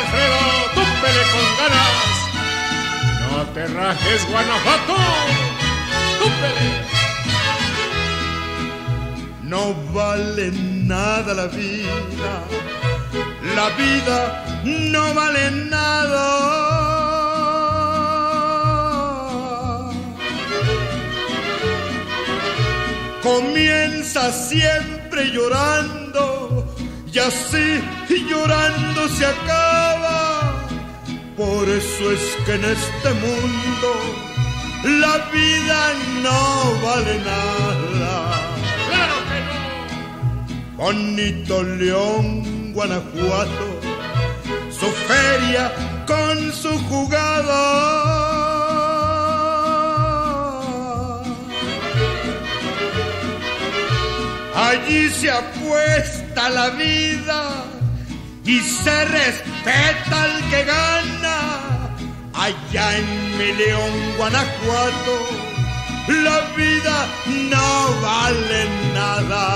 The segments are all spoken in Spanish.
Alfredo, túmpele con ganas. No te rajes, Guanajuato, túmpele. No vale nada la vida, la vida no vale nada. Comienza siempre llorando y así llorando se acaba. Por eso es que en este mundo la vida no vale nada. ¡Claro que no! Bonito León, Guanajuato, su feria con su jugada. Allí se apuesta la vida y se respeta al que gana. Allá en mi León, Guanajuato, la vida no vale nada.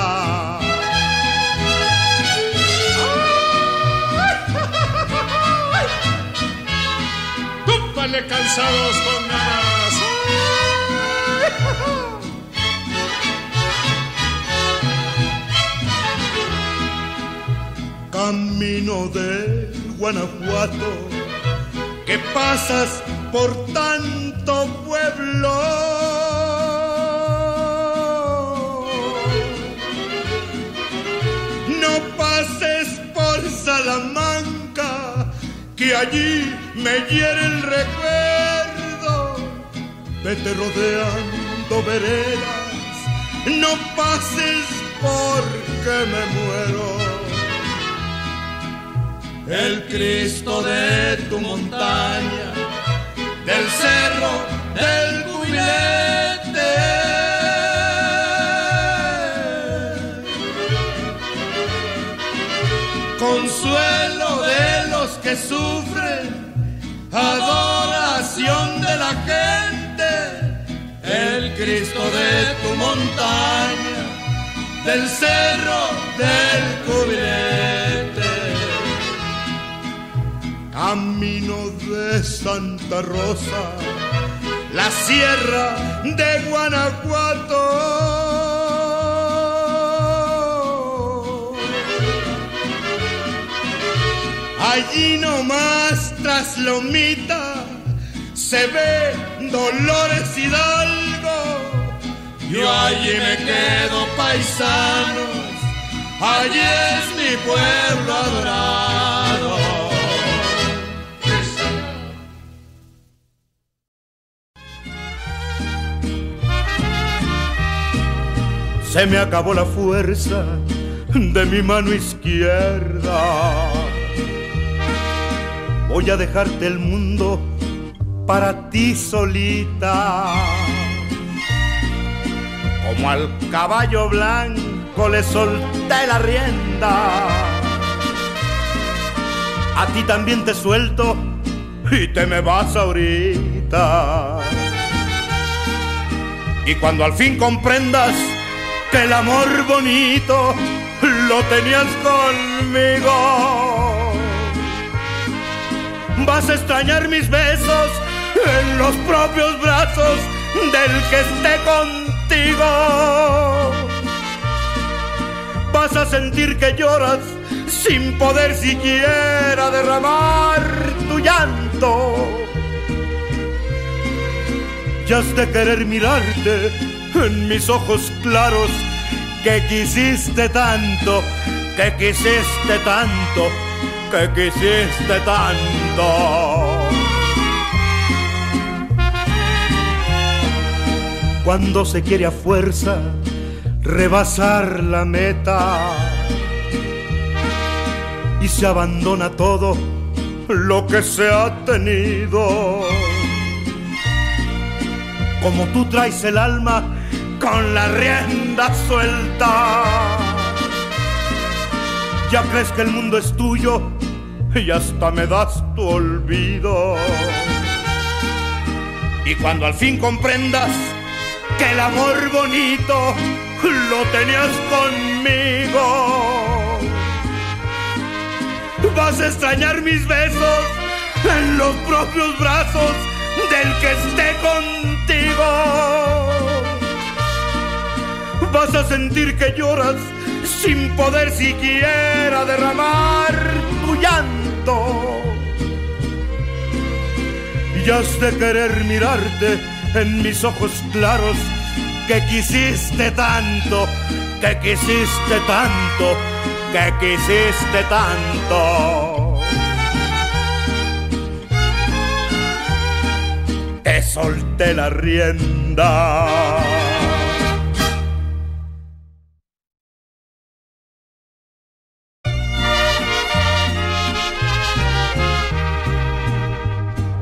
Cansados con ganas. Camino de Guanajuato, que pasas por tanto pueblo. No pases por Salamanca, que allí me hiere el recuerdo. Vete rodeando veredas, no pases porque me muero. El Cristo de tu montaña, del cerro del Cubilete, consuelo de los que sufren, adoración de la gente. El Cristo de tu montaña, del cerro del Cubilete. Camino de Santa Rosa, la sierra de Guanajuato. Allí nomás tras Lomita se ve Dolores Hidalgo. Yo allí me quedo, paisanos, allí es mi pueblo adorado. Se me acabó la fuerza de mi mano izquierda. Voy a dejarte el mundo para ti solita. Como al caballo blanco le solté la rienda, a ti también te suelto y te me vas ahorita. Y cuando al fin comprendas que el amor bonito lo tenías conmigo, vas a extrañar mis besos en los propios brazos del que esté contigo. Vas a sentir que lloras sin poder siquiera derramar tu llanto. Ya has de querer mirarte en mis ojos claros, que quisiste tanto, que quisiste tanto, que quisiste tanto. Cuando se quiere a fuerza rebasar la meta y se abandona todo lo que se ha tenido, como tú traes el alma con la rienda suelta, ya crees que el mundo es tuyo y hasta me das tu olvido. Y cuando al fin comprendas que el amor bonito lo tenías conmigo, vas a extrañar mis besos en los propios brazos del que esté contigo. Vas a sentir que lloras sin poder siquiera derramar tu llanto, y has de querer mirarte en mis ojos claros que quisiste tanto, que quisiste tanto, que quisiste tanto. Te solté la rienda.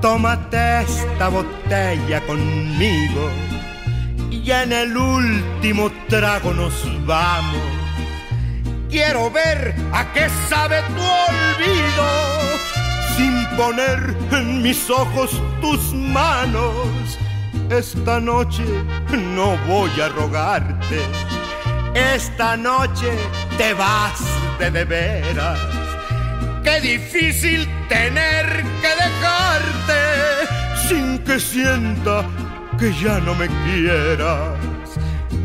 Tómate esta botella conmigo y en el último trago nos vamos. Quiero ver a qué sabe tu olvido sin poner en mis ojos tus manos. Esta noche no voy a rogarte, esta noche te vas de veras. Qué difícil tener que dejarte sin que sienta que ya no me quieras.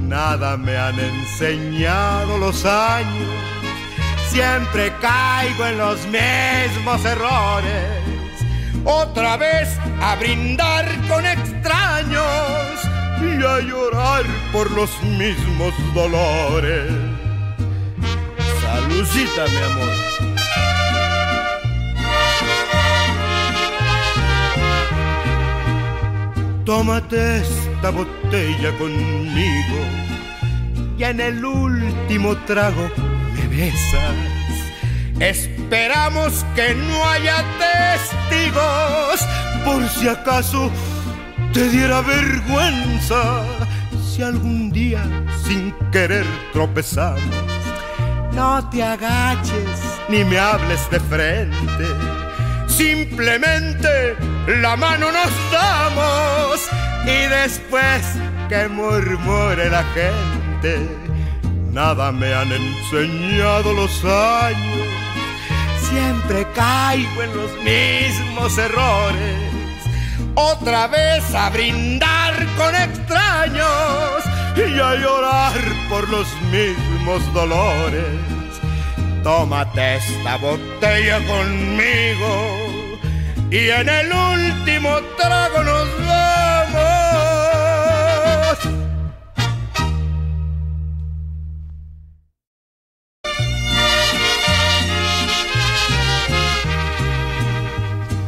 Nada me han enseñado los años, siempre caigo en los mismos errores. Otra vez a brindar con extraños y a llorar por los mismos dolores. Salucita, mi amor. Tómate esta botella conmigo y en el último trago me besas. Esperamos que no haya testigos por si acaso te diera vergüenza. Si algún día sin querer tropezamos, no te agaches ni me hables de frente. Simplemente la mano nos damos y después que murmure la gente. Nada me han enseñado los años, siempre caigo en los mismos errores. Otra vez a brindar con extraños y a llorar por los mismos dolores. Tómate esta botella conmigo y en el último trago nos vamos.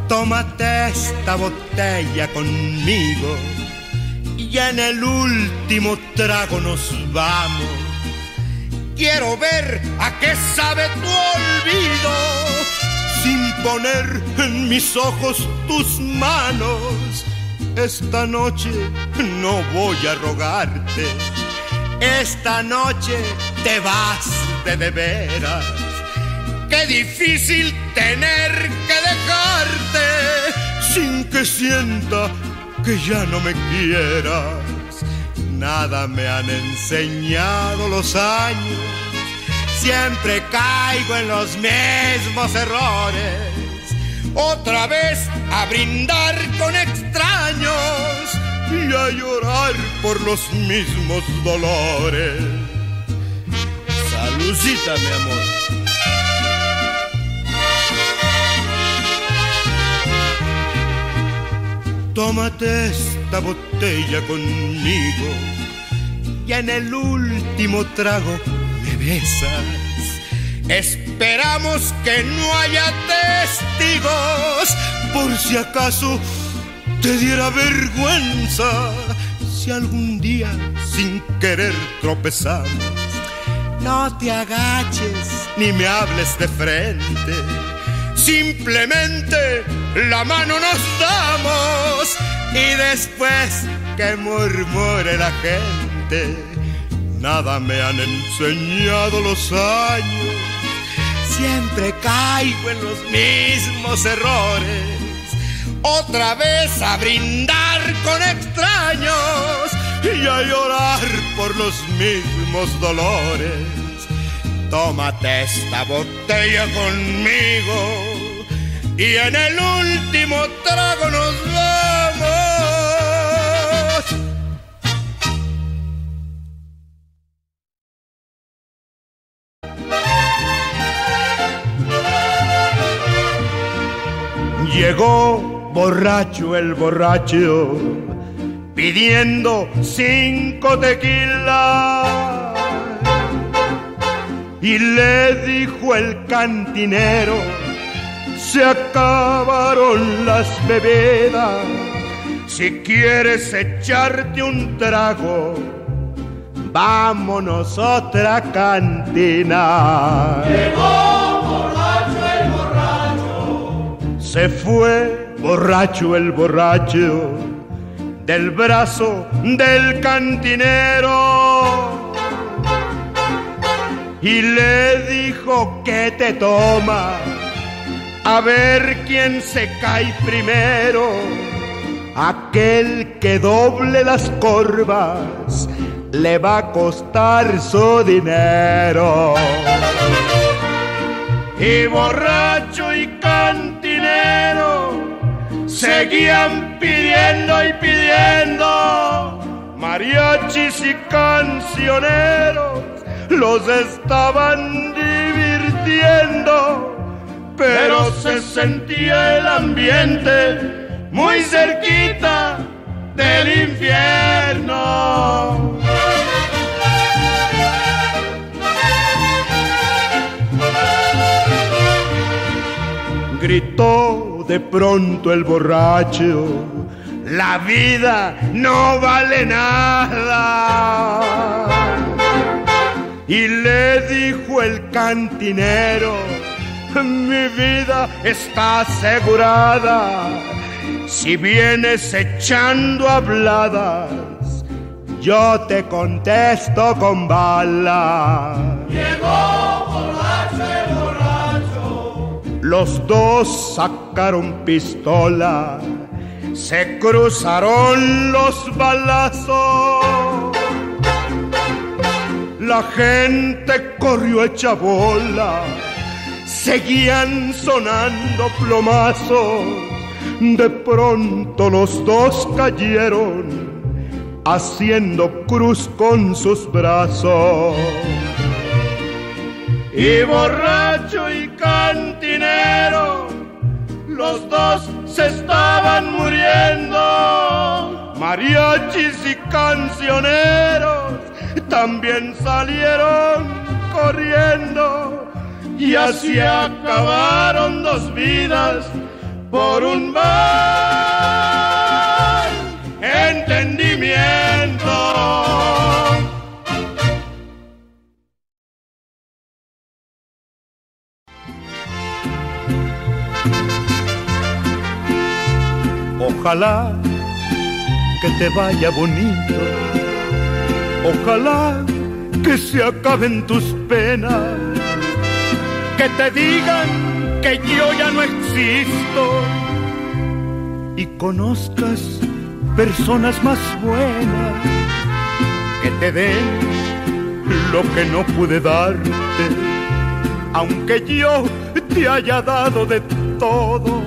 Tómate esta botella conmigo y en el último trago nos vamos. Quiero ver a qué sabe tu olvido sin poner en mis ojos tus manos. Esta noche no voy a rogarte, esta noche te vas de veras. Qué difícil tener que dejarte sin que sienta que ya no me quieras. Nada me han enseñado los años, siempre caigo en los mismos errores. Otra vez a brindar con extraños y a llorar por los mismos dolores. Salucita, mi amor. Tómate esta botella conmigo y en el último trago me besas. Esperamos que no haya testigos por si acaso te diera vergüenza. Si algún día sin querer tropezamos, no te agaches ni me hables de frente. Simplemente la mano nos damos y después que murmure la gente. Nada me han enseñado los años, siempre caigo en los mismos errores. Otra vez a brindar con extraños y a llorar por los mismos dolores. tómate esta botella conmigo y en el último trago nos vamos. Llegó borracho el borracho, pidiendo 5 tequilas. Y le dijo el cantinero, se acabaron las bebidas, si quieres echarte un trago, vámonos a otra cantina. Llegó borracho el borracho, se fue borracho el borracho, del brazo del cantinero. Y le dijo que te toma, a ver quién se cae primero, aquel que doble las corvas le va a costar su dinero. Y borracho y cantinero seguían pidiendo y pidiendo, mariachis y cancioneros los estaban divirtiendo, pero se sentía el ambiente muy cerquita del infierno. Gritó de pronto el borracho, la vida no vale nada. Y le dijo el cantinero, mi vida está asegurada, si vienes echando habladas, yo te contesto con balas. Llegó borracho el borracho, los dos sacaron pistola, se cruzaron los balazos. La gente corrió hecha bola, seguían sonando plomazos. De pronto los dos cayeron, haciendo cruz con sus brazos. Y borracho y cantinero, los dos se estaban muriendo, mariachis y cancioneros también salieron corriendo, y así acabaron 2 vidas por un mal entendimiento. Ojalá que te vaya bonito, ojalá que se acaben tus penas, que te digan que yo ya no existo y conozcas personas más buenas, que te den lo que no pude darte, aunque yo te haya dado de todo.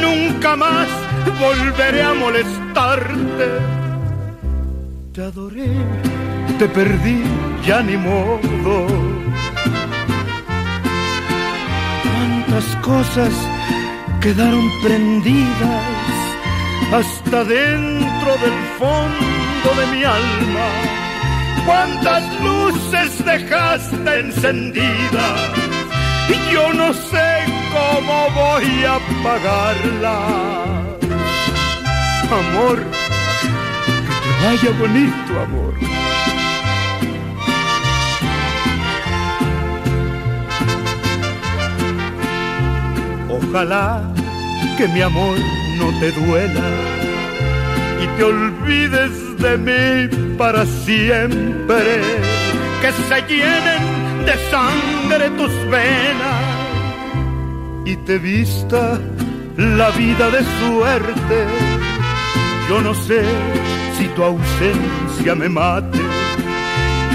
Nunca más volveré a molestarte. Te adoré, te perdí, ya ni modo. Cuántas cosas quedaron prendidas hasta dentro del fondo de mi alma. Cuántas luces dejaste encendidas, y yo no sé cómo voy a apagarlas. Amor, vaya bonito, amor. Ojalá que mi amor no te duela y te olvides de mí para siempre. Que se llenen de sangre tus venas y te vista la vida de suerte. Yo no sé si tu ausencia me mate,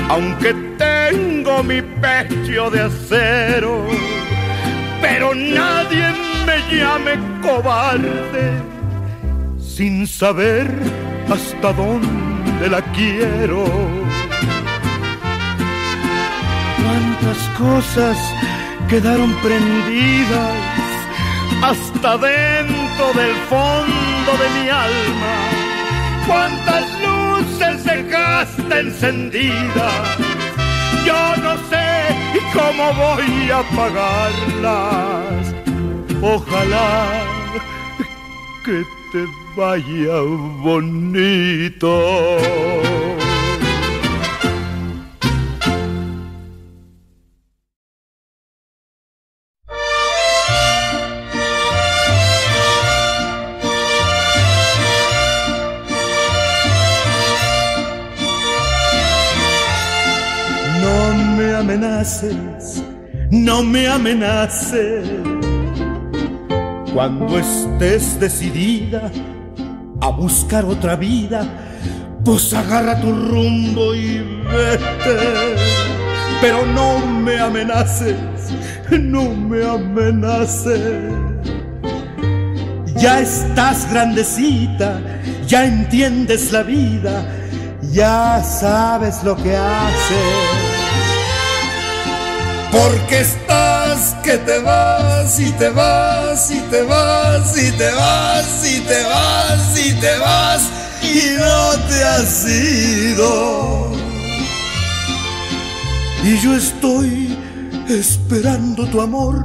aunque tengo mi pecho de acero, pero nadie me llame cobarde sin saber hasta dónde la quiero. Cuántas cosas quedaron prendidas hasta dentro del fondo de mi alma, cuántas luces dejaste encendidas, yo no sé cómo voy a apagarlas. Ojalá que te vaya bonito. No me amenaces, cuando estés decidida a buscar otra vida, pues agarra tu rumbo y vete. Pero no me amenaces, no me amenaces. Ya estás grandecita, ya entiendes la vida, ya sabes lo que haces. Porque estás que te vas y te vas y te vas y te vas y te vas y te vas y no te has ido. Y yo estoy esperando tu amor,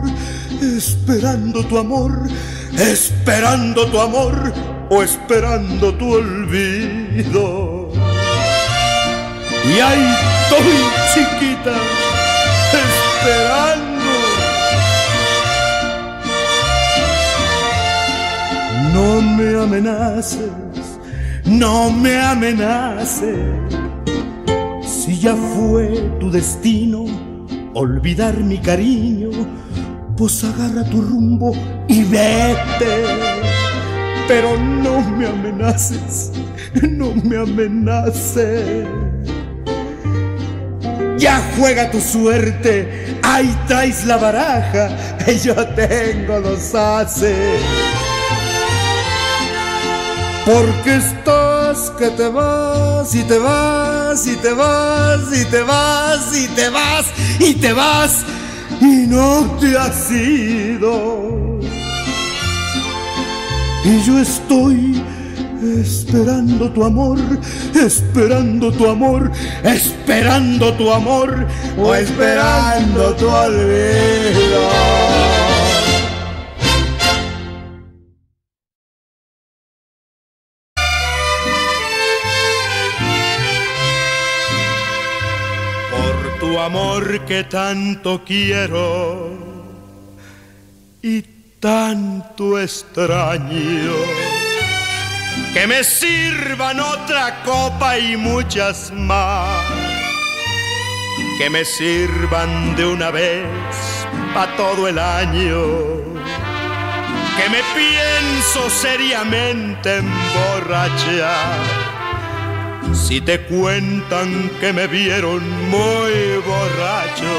esperando tu amor, esperando tu amor o esperando tu olvido. Y ahí estoy, chiquita, esperando. No me amenaces, no me amenaces. Si ya fue tu destino olvidar mi cariño, pues agarra tu rumbo y vete. Pero no me amenaces, no me amenaces. Ya juega tu suerte, ahí traes la baraja, yo tengo los ases. Porque estás que te vas y te vas y te vas y te vas y te vas y te vas y no te has ido. Y yo estoy esperando tu amor, esperando tu amor, esperando tu amor o esperando tu olvido. Por tu amor que tanto quiero y tanto extraño, que me sirvan otra copa y muchas más, que me sirvan de una vez pa' todo el año, que me pienso seriamente emborrachar. Si te cuentan que me vieron muy borracho,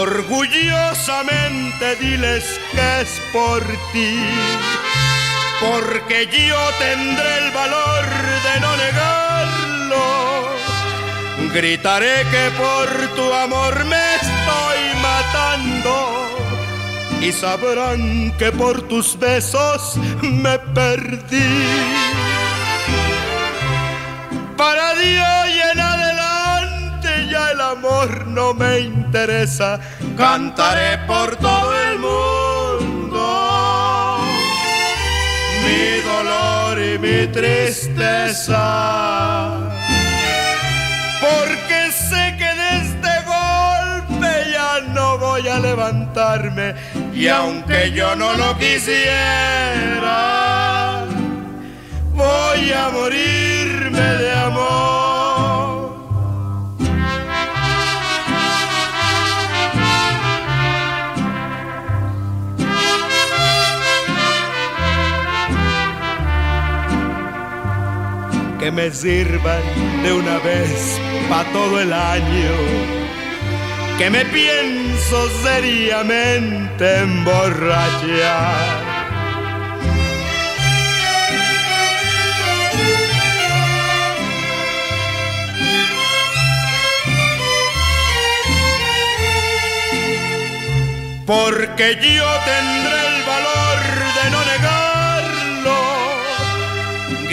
orgullosamente diles que es por ti, porque yo tendré el valor de no negarlo. Gritaré que por tu amor me estoy matando y sabrán que por tus besos me perdí. Para de hoy en adelante ya el amor no me interesa, cantaré por todo el mundo mi dolor y mi tristeza, porque sé que de este golpe ya no voy a levantarme, y aunque yo no lo quisiera, voy a morirme de amor. Que me sirvan de una vez pa' todo el año, que me pienso seriamente emborrachar. Porque yo tendré el valor de no negarlo,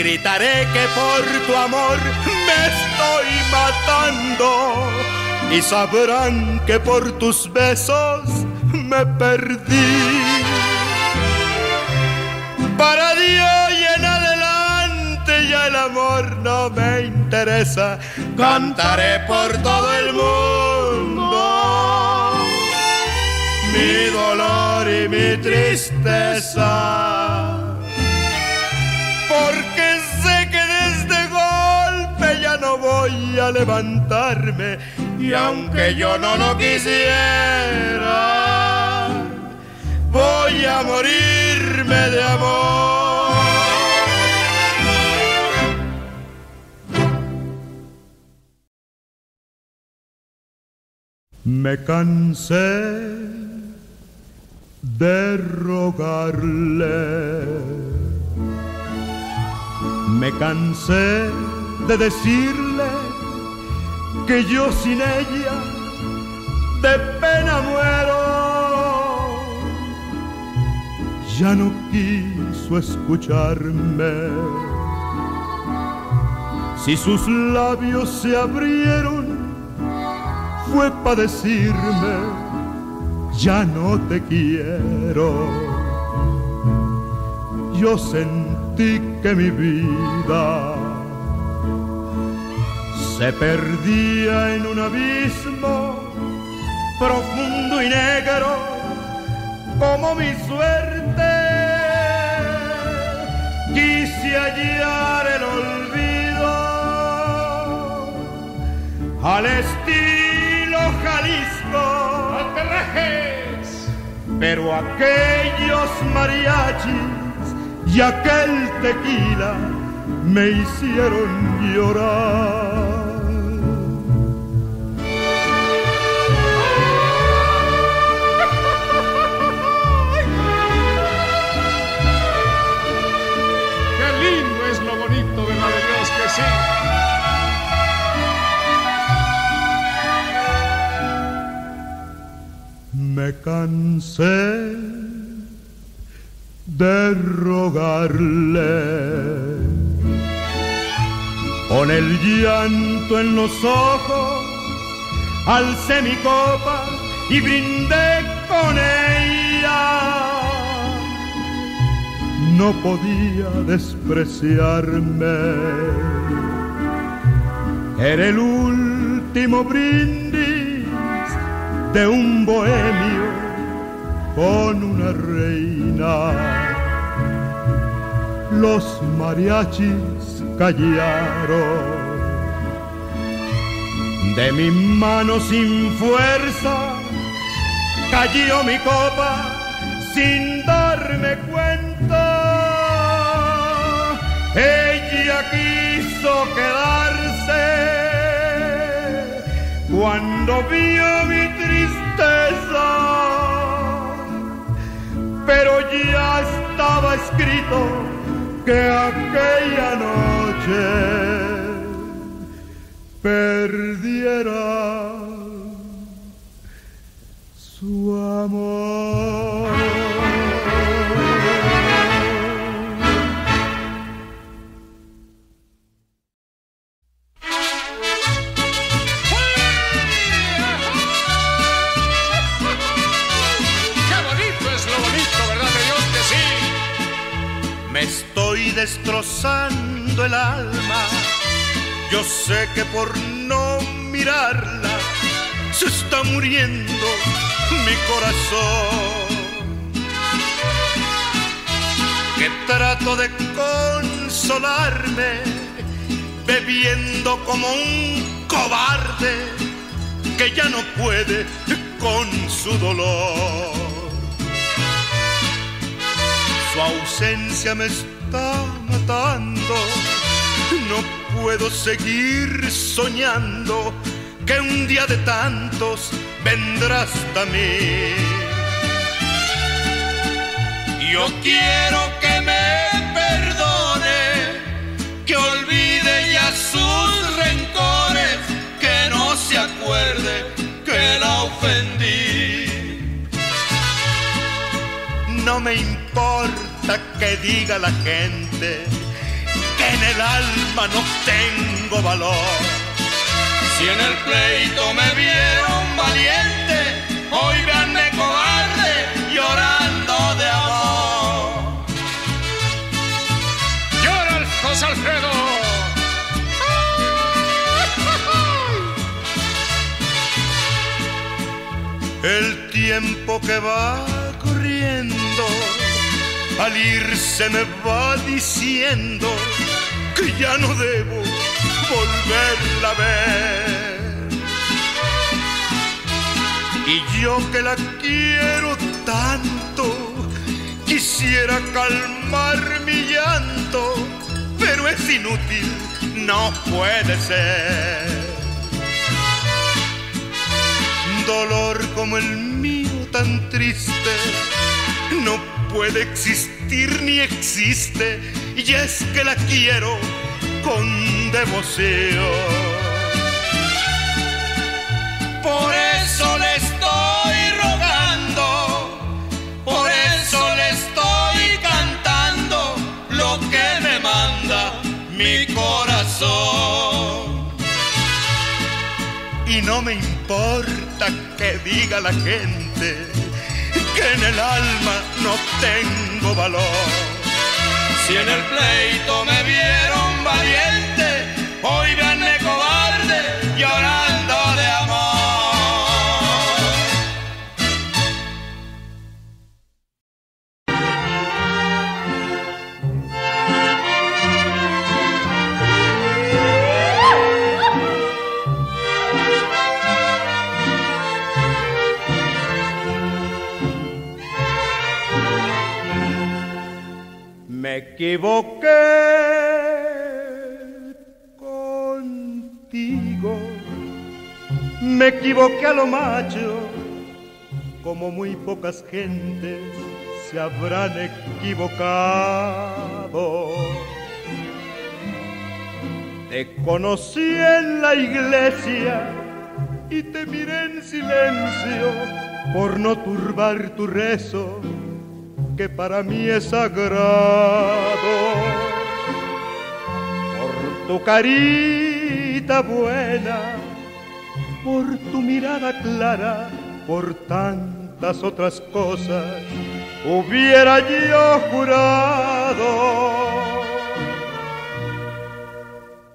gritaré que por tu amor me estoy matando, y sabrán que por tus besos me perdí. Para Dios y en adelante ya el amor no me interesa, cantaré por todo el mundo mi dolor y mi tristeza, porque sé que de este golpe ya no voy a levantarme, y aunque yo no lo quisiera, voy a morirme de amor. Me cansé de rogarle, me cansé de decirle que yo sin ella de pena muero. Ya no quiso escucharme. Si sus labios se abrieron fue para decirme: ya no te quiero. Yo sentí que mi vida se perdía en un abismo profundo y negro como mi suerte. Quise hallar el olvido al estilo Jalisco, pero aquellos mariachis y aquel tequila me hicieron llorar. ¡Qué lindo es lo bonito de Madre Dios que sí! Me cansé de rogarle, con el llanto en los ojos alcé mi copa y brindé con ella. No podía despreciarme, era el último brindis de un bohemio con una reina. Los mariachis callaron. De mi mano sin fuerza cayó mi copa sin darme cuenta. Ella quiso quedarse cuando vio mi tristeza, pero ya estaba escrito que aquella noche perdiera su amor. Destrozando el alma, yo sé que por no mirarla se está muriendo mi corazón, que trato de consolarme bebiendo como un cobarde que ya no puede con su dolor. Su ausencia me está matando, no puedo seguir soñando que un día de tantos vendrás a mí. Yo quiero que me perdone, que olvide ya sus rencores, que no se acuerde que la ofendí. No me importa que diga la gente que en el alma no tengo valor. Si en el pleito me vieron valiente, hoy véanme cobarde llorando de amor. ¡Llora José Alfredo! El tiempo que va corriendo, al irse me va diciendo que ya no debo volverla a ver. Y yo que la quiero tanto, quisiera calmar mi llanto, pero es inútil, no puede ser. Dolor como el mío tan triste no puede existir ni existe, y es que la quiero con devoción. Por eso le estoy rogando, por eso le estoy cantando lo que me manda mi corazón. Y no me importa que diga la gente que en el alma no tengo valor. Si en el pleito me vieron valiente, hoy véanme cobarde llorando de amor. Me equivoqué contigo, me equivoqué a lo macho, como muy pocas gentes se habrán equivocado. Te conocí en la iglesia y te miré en silencio por no turbar tu rezo, que para mí es sagrado. Por tu carita buena, por tu mirada clara, por tantas otras cosas hubiera yo jurado.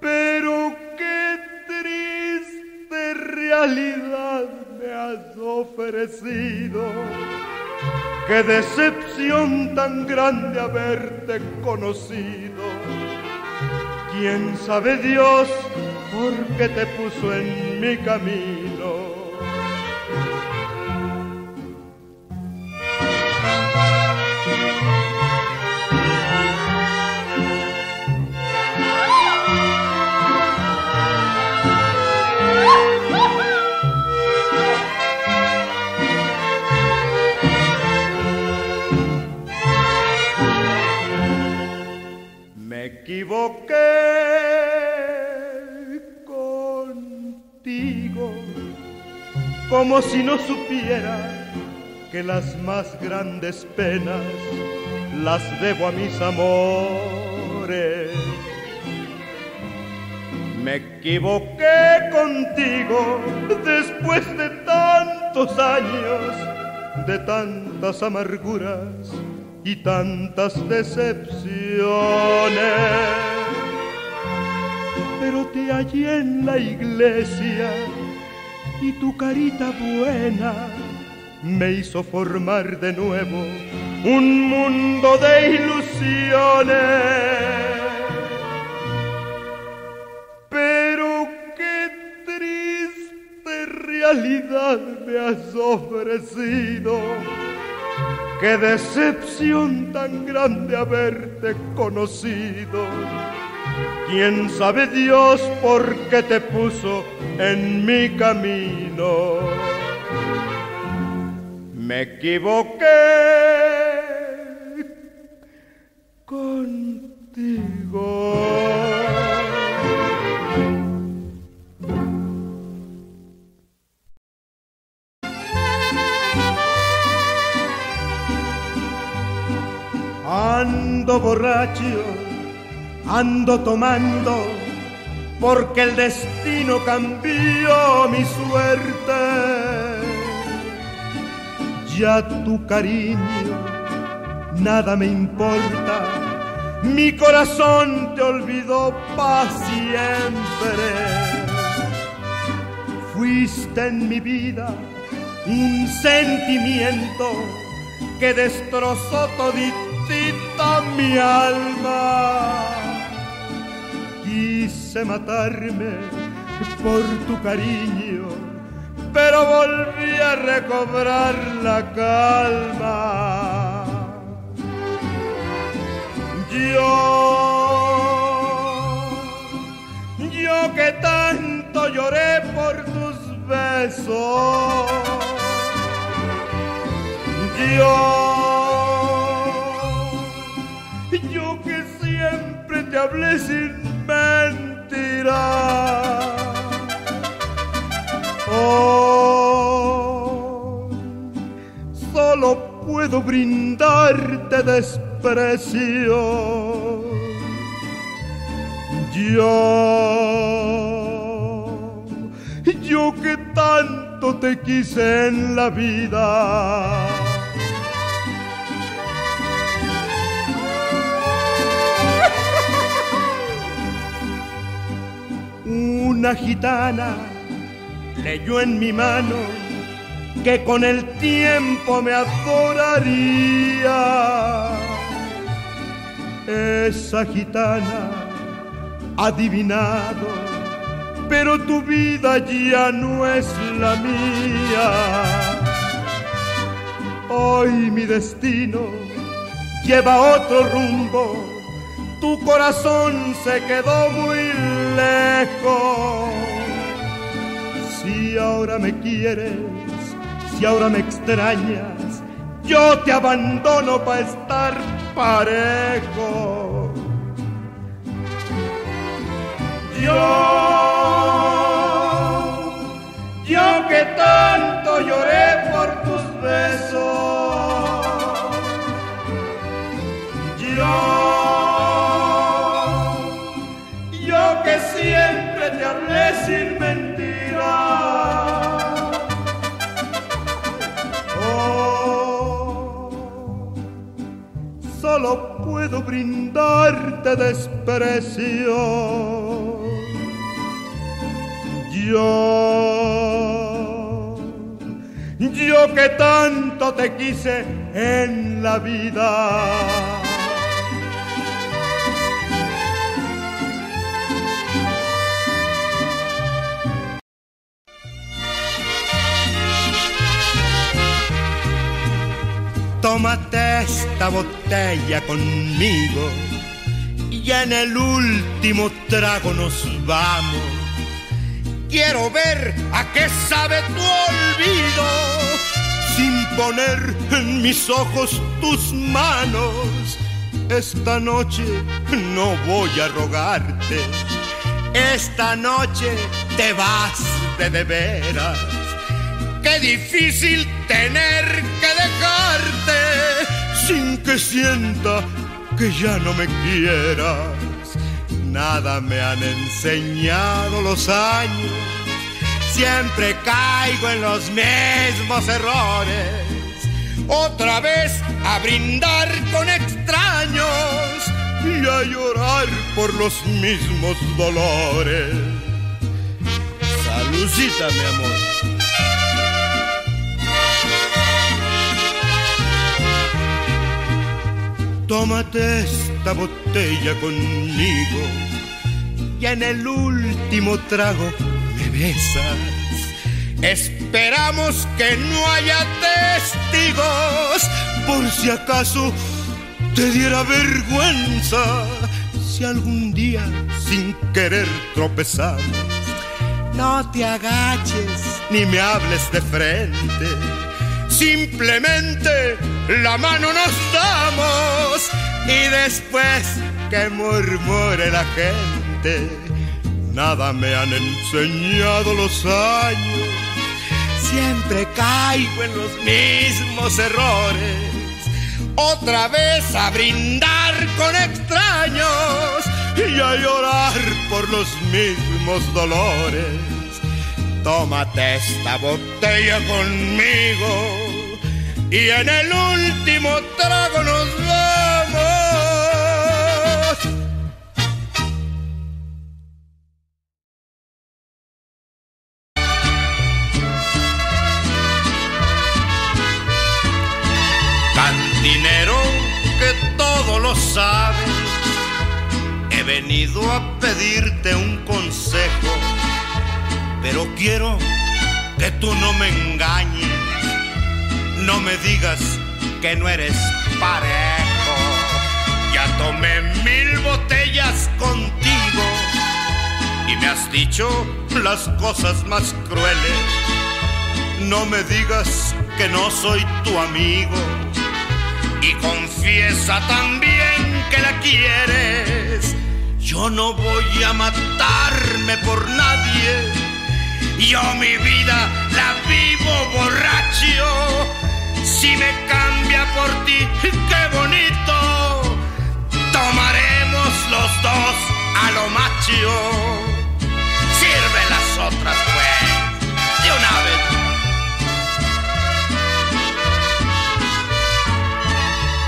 Pero qué triste realidad me has ofrecido, qué decepción tan grande haberte conocido. Quién sabe Dios por qué te puso en mi camino. Me equivoqué contigo, como si no supiera que las más grandes penas las debo a mis amores. Me equivoqué contigo después de tantos años, de tantas amarguras y tantas decepciones. Pero te hallé en la iglesia y tu carita buena me hizo formar de nuevo un mundo de ilusiones. Pero qué triste realidad me has ofrecido, qué decepción tan grande haberte conocido. Quién sabe Dios por qué te puso en mi camino. Me equivoqué contigo. Ando borracho, ando tomando, porque el destino cambió mi suerte. Ya tu cariño nada me importa, mi corazón te olvidó pa' siempre. Fuiste en mi vida un sentimiento que destrozó todito mi alma. Quise matarme por tu cariño, pero volví a recobrar la calma. Yo que tanto lloré por tus besos, yo que siempre te hablé sin mentira. Oh, solo puedo brindarte desprecio. Yo que tanto te quise en la vida. Una gitana leyó en mi mano que con el tiempo me adoraría. Esa gitana adivinado, pero tu vida ya no es la mía. Hoy mi destino lleva otro rumbo, tu corazón se quedó muy lejos. Si ahora me quieres, si ahora me extrañas, yo te abandono pa' estar parejo. Yo que tanto lloré por tus besos, yo que siempre te hablé sin mentira. Oh, solo puedo brindarte desprecio. Yo que tanto te quise en la vida. Tómate esta botella conmigo y en el último trago nos vamos. Quiero ver a qué sabe tu olvido, sin poner en mis ojos tus manos. Esta noche no voy a rogarte, esta noche te vas de veras. Qué difícil tener que dejarte sin que sienta que ya no me quieras. Nada me han enseñado los años, siempre caigo en los mismos errores. Otra vez a brindar con extraños y a llorar por los mismos dolores. Salucita, mi amor. Tómate esta botella conmigo y en el último trago me besas. Esperamos que no haya testigos por si acaso te diera vergüenza. si algún día sin querer tropezamos. No te agaches ni me hables de frente, simplemente la mano nos damos. Y después que murmure la gente, nada me han enseñado los años. Siempre caigo en los mismos errores, otra vez a brindar con extraños y a llorar por los mismos dolores. Tómate esta botella conmigo y en el último trago nos vamos. Cantinero que todo lo sabe, he venido a pedirte un consejo, pero quiero que tú no me engañes, no me digas que no eres parejo. Ya tomé 1000 botellas contigo y me has dicho las cosas más crueles. No me digas que no soy tu amigo y confiesa también que la quieres. Yo no voy a matarme por nadie, yo mi vida la vivo borracho. Si me cambia por ti, qué bonito, tomaremos los dos a lo macho. Sirve las otras pues, de una vez.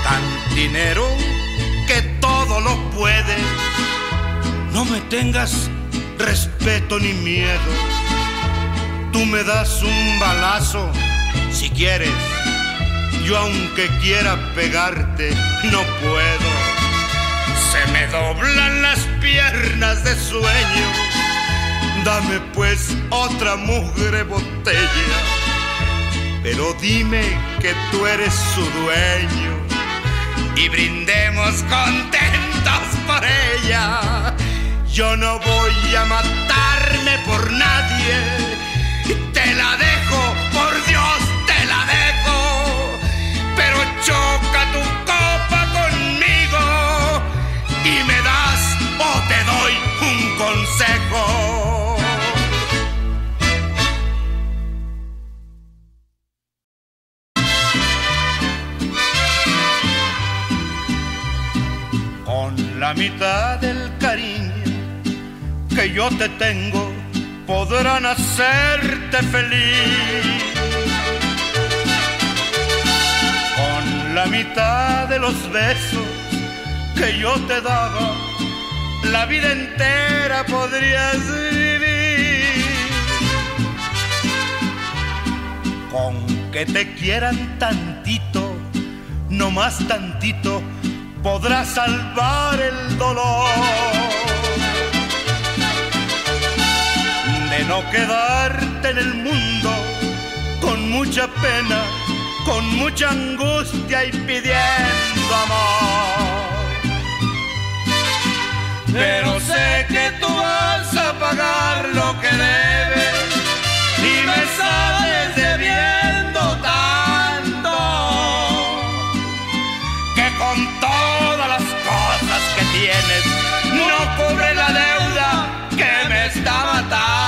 Cantinero que todo lo puede, no me tengas respeto ni miedo. Tú me das un balazo si quieres, yo aunque quiera pegarte no puedo. Se me doblan las piernas de sueño, dame pues otra mugre botella, pero dime que tú eres su dueño y brindemos contentos por ella. Yo no voy a matarme por nadie, te la dejo, por Dios, te la dejo, pero choca tu copa conmigo y me das o te doy un consejo. Con la mitad del cariño que yo te tengo, podrán hacerte feliz. Con la mitad de los besos que yo te daba, la vida entera podrías vivir. Con que te quieran tantito, no más tantito, podrás salvar el dolor de no quedarte en el mundo con mucha pena, con mucha angustia y pidiendo amor. Pero sé que tú vas a pagar lo que debes y me sales debiendo tanto, que con todas las cosas que tienes no cubre la deuda que me está matando.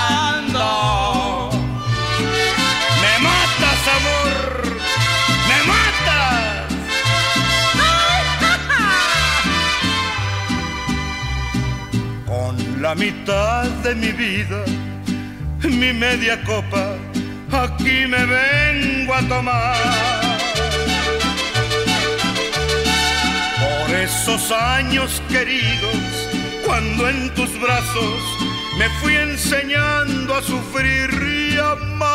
La mitad de mi vida, mi media copa, aquí me vengo a tomar. Por esos años queridos, cuando en tus brazos me fui enseñando a sufrir y amar.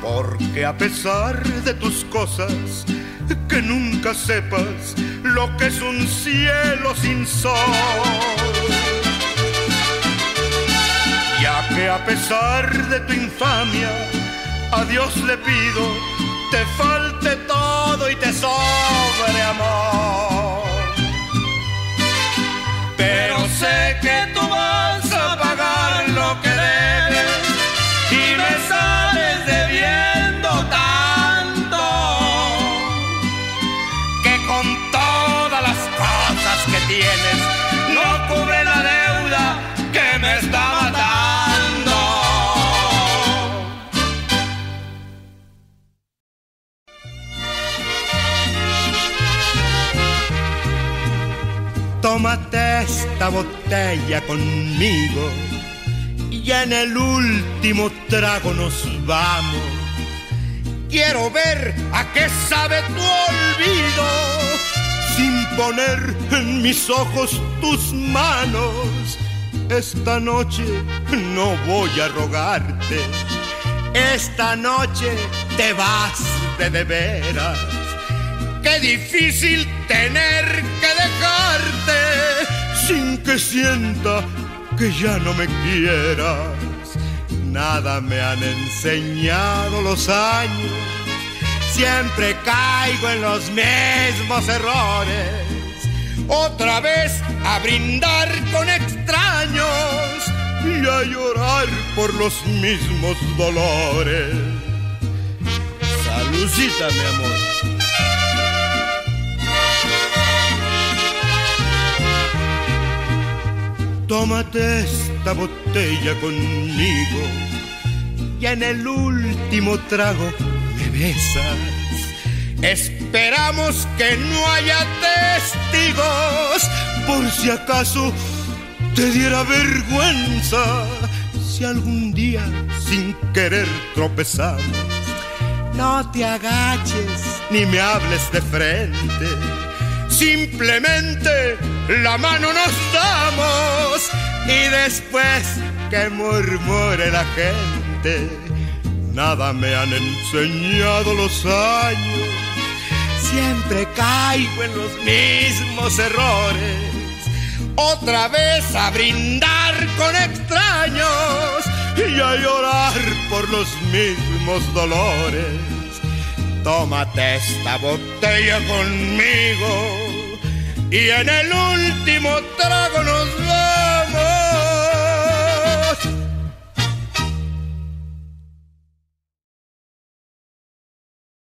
Porque a pesar de tus cosas, que nunca sepas lo que es un cielo sin sol, ya que a pesar de tu infamia a Dios le pido te falte todo y te sobre amor. sé que tú vas a pagar lo que debes y me sales debiendo tanto que con todas las cosas que tienes no cubre la deuda que me está matando. Tómate esta botella conmigo y en el último trago nos vamos. Quiero ver a qué sabe tu olvido sin poner en mis ojos tus manos. Esta noche no voy a rogarte, esta noche te vas de veras. Qué difícil tener que dejarte sin que sienta que ya no me quieras. Nada me han enseñado los años, siempre caigo en los mismos errores. Otra vez a brindar con extraños y a llorar por los mismos dolores. Salucita, mi amor. Tómate esta botella conmigo y en el último trago me besas. Esperamos que no haya testigos por si acaso te diera vergüenza. Si algún día sin querer tropezamos, no te agaches ni me hables de frente. Simplemente la mano nos damos y después que murmure la gente. Nada me han enseñado los años, siempre caigo en los mismos errores. Otra vez a brindar con extraños y a llorar por los mismos dolores. Tómate esta botella conmigo y en el último